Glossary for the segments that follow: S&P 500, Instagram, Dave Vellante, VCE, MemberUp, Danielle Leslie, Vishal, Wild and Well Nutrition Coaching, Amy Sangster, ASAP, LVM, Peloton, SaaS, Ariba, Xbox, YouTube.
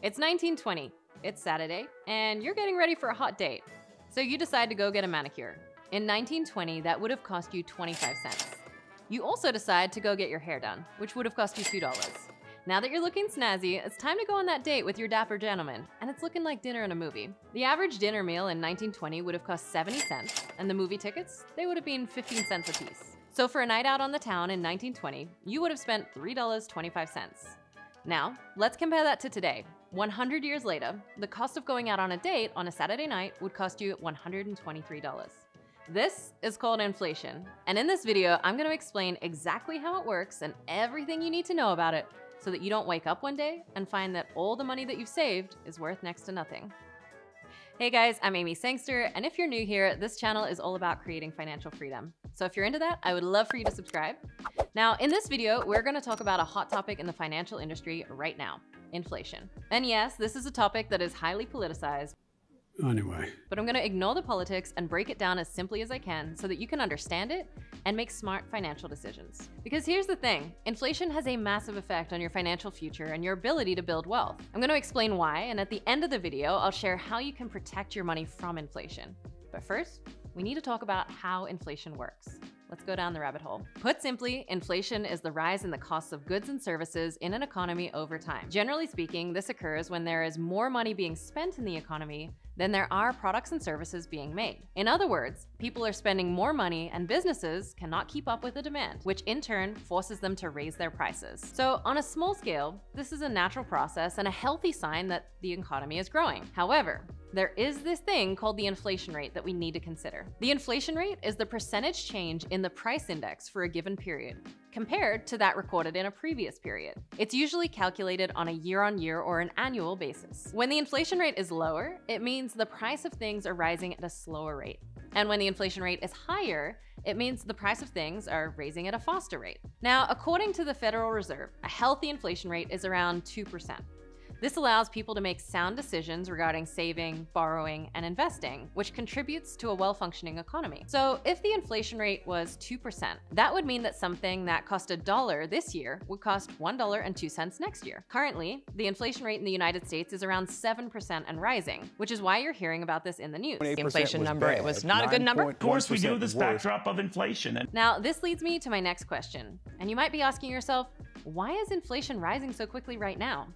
It's 19:20, it's Saturday, and you're getting ready for a hot date. So you decide to go get a manicure. In 1920, that would have cost you 25 cents. You also decide to go get your hair done, which would have cost you $2. Now that you're looking snazzy, it's time to go on that date with your dapper gentleman, and it's looking like dinner and a movie. The average dinner meal in 1920 would have cost 70 cents, and the movie tickets, they would have been 15 cents apiece. So for a night out on the town in 1920, you would have spent $3.25. Now, let's compare that to today. 100 years later, the cost of going out on a date on a Saturday night would cost you $123. This is called inflation. And in this video, I'm gonna explain exactly how it works and everything you need to know about it so that you don't wake up one day and find that all the money that you've saved is worth next to nothing. Hey guys, I'm Amy Sangster, and if you're new here, this channel is all about creating financial freedom. So if you're into that, I would love for you to subscribe. Now, in this video, we're gonna talk about a hot topic in the financial industry right now, inflation. And yes, this is a topic that is highly politicized, anyway, but I'm gonna ignore the politics and break it down as simply as I can so that you can understand it and make smart financial decisions. Because here's the thing, inflation has a massive effect on your financial future and your ability to build wealth. I'm gonna explain why, and at the end of the video, I'll share how you can protect your money from inflation. But first, we need to talk about how inflation works. Let's go down the rabbit hole. Put simply, inflation is the rise in the costs of goods and services in an economy over time. Generally speaking, this occurs when there is more money being spent in the economy than there are products and services being made. In other words, people are spending more money and businesses cannot keep up with the demand, which in turn forces them to raise their prices. So on a small scale, this is a natural process and a healthy sign that the economy is growing. However, there is this thing called the inflation rate that we need to consider. The inflation rate is the percentage change in the price index for a given period, compared to that recorded in a previous period. It's usually calculated on a year-on-year or an annual basis. When the inflation rate is lower, it means the price of things are rising at a slower rate. And when the inflation rate is higher, it means the price of things are raising at a faster rate. Now, according to the Federal Reserve, a healthy inflation rate is around 2%. This allows people to make sound decisions regarding saving, borrowing, and investing, which contributes to a well-functioning economy. So if the inflation rate was 2%, that would mean that something that cost $1 this year would cost $1.02 next year. Currently, the inflation rate in the United States is around 7% and rising, which is why you're hearing about this in the news. The inflation number, bad. It was not a good number. Of course we do this backdrop of inflation. Now, this leads me to my next question. And you might be asking yourself, why is inflation rising so quickly right now?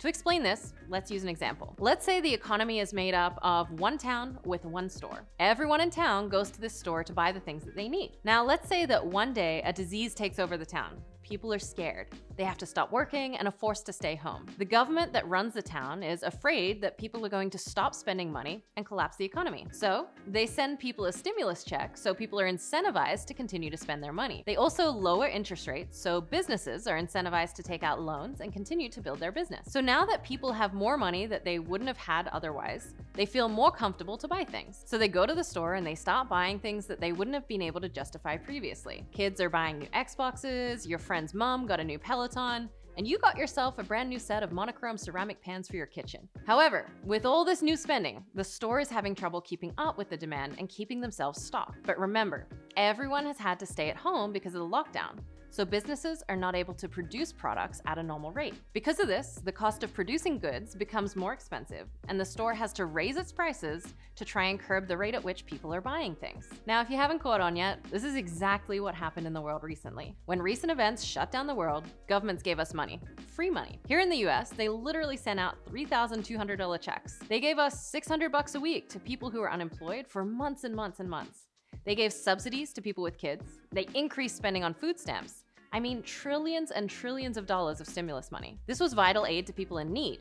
To explain this, let's use an example. Let's say the economy is made up of one town with one store. Everyone in town goes to this store to buy the things that they need. Now, let's say that one day a disease takes over the town. People are scared. They have to stop working and are forced to stay home. The government that runs the town is afraid that people are going to stop spending money and collapse the economy. So they send people a stimulus check so people are incentivized to continue to spend their money. They also lower interest rates so businesses are incentivized to take out loans and continue to build their business. So now that people have more money that they wouldn't have had otherwise, they feel more comfortable to buy things. So they go to the store and they start buying things that they wouldn't have been able to justify previously. Kids are buying new Xboxes, your friend's mom got a new Peloton, and you got yourself a brand new set of monochrome ceramic pans for your kitchen. However, with all this new spending, the store is having trouble keeping up with the demand and keeping themselves stocked. But remember, everyone has had to stay at home because of the lockdown. So businesses are not able to produce products at a normal rate. Because of this, the cost of producing goods becomes more expensive, and the store has to raise its prices to try and curb the rate at which people are buying things. Now, if you haven't caught on yet, this is exactly what happened in the world recently. When recent events shut down the world, governments gave us money, free money. Here in the US, they literally sent out $3,200 checks. They gave us $600 a week to people who were unemployed for months and months and months. They gave subsidies to people with kids. They increased spending on food stamps. I mean, trillions and trillions of dollars of stimulus money. This was vital aid to people in need,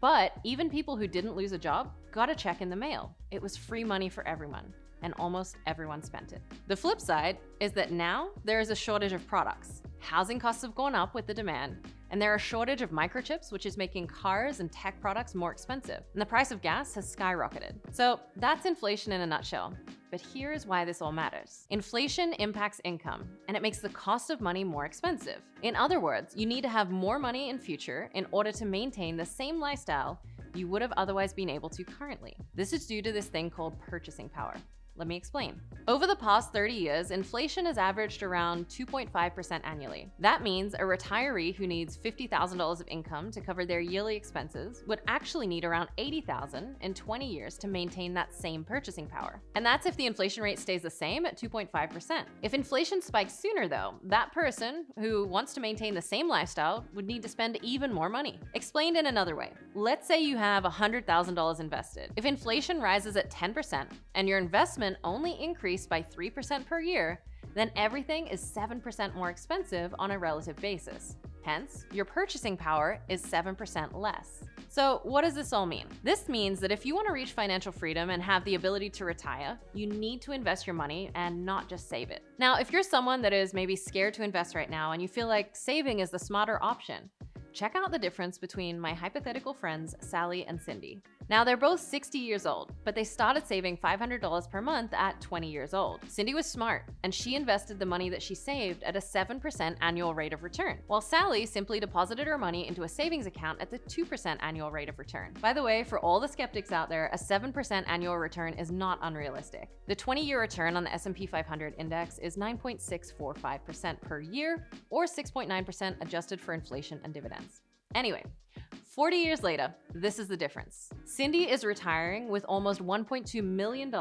but even people who didn't lose a job got a check in the mail. It was free money for everyone, and almost everyone spent it. The flip side is that now there is a shortage of products. Housing costs have gone up with the demand, and there are a shortage of microchips, which is making cars and tech products more expensive, and the price of gas has skyrocketed. So that's inflation in a nutshell. But here's why this all matters. Inflation impacts income, and it makes the cost of money more expensive. In other words, you need to have more money in future in order to maintain the same lifestyle you would have otherwise been able to currently. This is due to this thing called purchasing power. Let me explain. Over the past 30 years, inflation has averaged around 2.5% annually. That means a retiree who needs $50,000 of income to cover their yearly expenses would actually need around $80,000 in 20 years to maintain that same purchasing power. And that's if the inflation rate stays the same at 2.5%. If inflation spikes sooner though, that person who wants to maintain the same lifestyle would need to spend even more money. Explained in another way, let's say you have $100,000 invested. If inflation rises at 10% and your investment only increased by 3% per year, then everything is 7% more expensive on a relative basis. Hence, your purchasing power is 7% less. So what does this all mean? This means that if you want to reach financial freedom and have the ability to retire, you need to invest your money and not just save it. Now, if you're someone that is maybe scared to invest right now and you feel like saving is the smarter option, check out the difference between my hypothetical friends, Sally and Cindy. Now they're both 60 years old, but they started saving $500 per month at 20 years old. Cindy was smart, and she invested the money that she saved at a 7% annual rate of return, while Sally simply deposited her money into a savings account at the 2% annual rate of return. By the way, for all the skeptics out there, a 7% annual return is not unrealistic. The 20-year return on the S&P 500 index is 9.645% per year, or 6.9% adjusted for inflation and dividends. Anyway, 40 years later, this is the difference. Cindy is retiring with almost $1.2 million,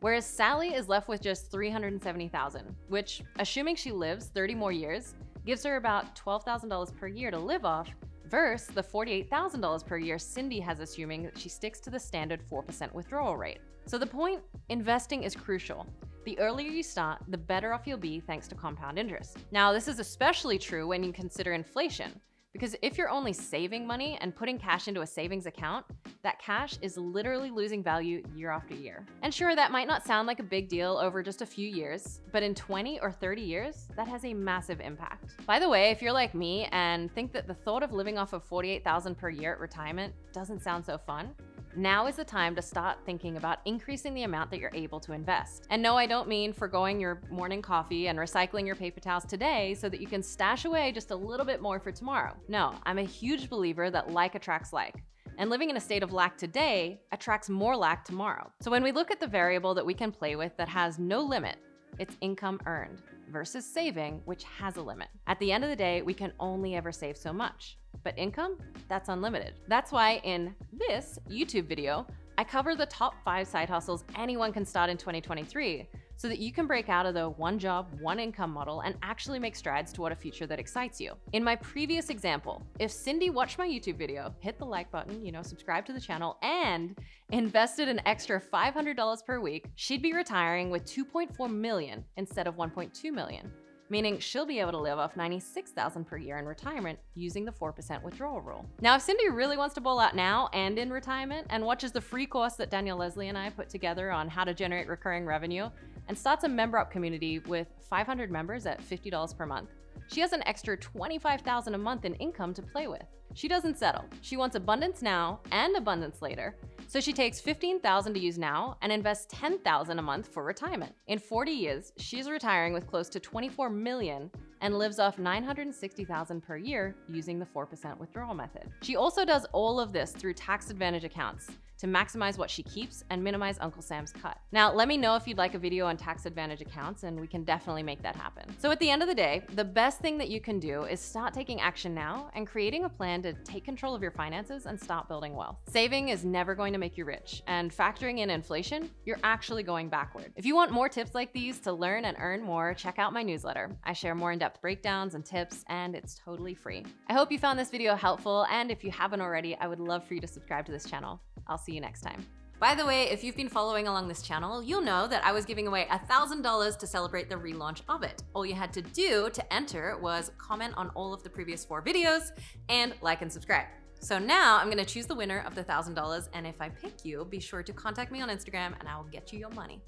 whereas Sally is left with just $370,000, which, assuming she lives 30 more years, gives her about $12,000 per year to live off versus the $48,000 per year Cindy has, assuming that she sticks to the standard 4% withdrawal rate. So the point, investing is crucial. The earlier you start, the better off you'll be thanks to compound interest. Now, this is especially true when you consider inflation. Because if you're only saving money and putting cash into a savings account, that cash is literally losing value year after year. And sure, that might not sound like a big deal over just a few years, but in 20 or 30 years, that has a massive impact. By the way, if you're like me and think that the thought of living off of $48,000 per year at retirement doesn't sound so fun, now is the time to start thinking about increasing the amount that you're able to invest. And no, I don't mean forgoing your morning coffee and recycling your paper towels today so that you can stash away just a little bit more for tomorrow. No, I'm a huge believer that like attracts like. And living in a state of lack today attracts more lack tomorrow. So when we look at the variable that we can play with that has no limit, it's income earned versus saving, which has a limit. At the end of the day, we can only ever save so much. But income, that's unlimited. That's why in this YouTube video, I cover the top 5 side hustles anyone can start in 2023 so that you can break out of the one job, one income model and actually make strides toward a future that excites you. In my previous example, if Cindy watched my YouTube video, hit the like button, subscribe to the channel and invested an extra $500 per week, she'd be retiring with $2.4 million instead of $1.2 million. Meaning she'll be able to live off $96,000 per year in retirement using the 4% withdrawal rule. Now, if Cindy really wants to bowl out now and in retirement and watches the free course that Danielle Leslie and I put together on how to generate recurring revenue and starts a MemberUp community with 500 members at $50 per month, she has an extra $25,000 a month in income to play with. She doesn't settle. She wants abundance now and abundance later. So she takes $15,000 to use now and invests $10,000 a month for retirement. In 40 years, she's retiring with close to $24 million and lives off $960,000 per year using the 4% withdrawal method. She also does all of this through tax advantage accounts to maximize what she keeps and minimize Uncle Sam's cut. Now, let me know if you'd like a video on tax advantage accounts and we can definitely make that happen. So at the end of the day, the best thing that you can do is start taking action now and creating a plan to take control of your finances and start building wealth. Saving is never going to make you rich, and factoring in inflation, you're actually going backward. If you want more tips like these to learn and earn more, check out my newsletter. I share more in-depth breakdowns and tips, and it's totally free. I hope you found this video helpful, and if you haven't already, I would love for you to subscribe to this channel. I'll see you next time. By the way, if you've been following along this channel, you'll know that I was giving away $1,000 to celebrate the relaunch of it. All you had to do to enter was comment on all of the previous 4 videos and like and subscribe. So now I'm gonna choose the winner of the $1,000, and if I pick you, be sure to contact me on Instagram and I will get you your money.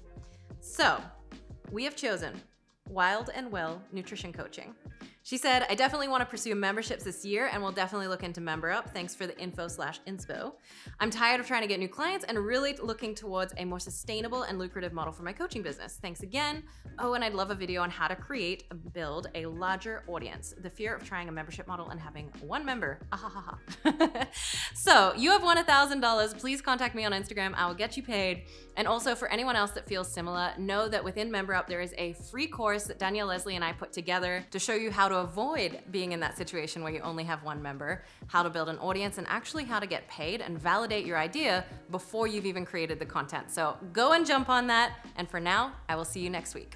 So we have chosen Wild and Well Nutrition Coaching. She said, I definitely want to pursue memberships this year and will definitely look into MemberUp. Thanks for the info/inspo. I'm tired of trying to get new clients and really looking towards a more sustainable and lucrative model for my coaching business. Thanks again. Oh, and I'd love a video on how to create and build a larger audience. The fear of trying a membership model and having one member. Ah, ha, ha, ha. So you have won $1,000. Please contact me on Instagram. I will get you paid. And also for anyone else that feels similar, know that within MemberUp, there is a free course that Danielle Leslie and I put together to show you how to avoid being in that situation where you only have one member, how to build an audience, and actually how to get paid and validate your idea before you've even created the content. So go and jump on that. And for now, I will see you next week.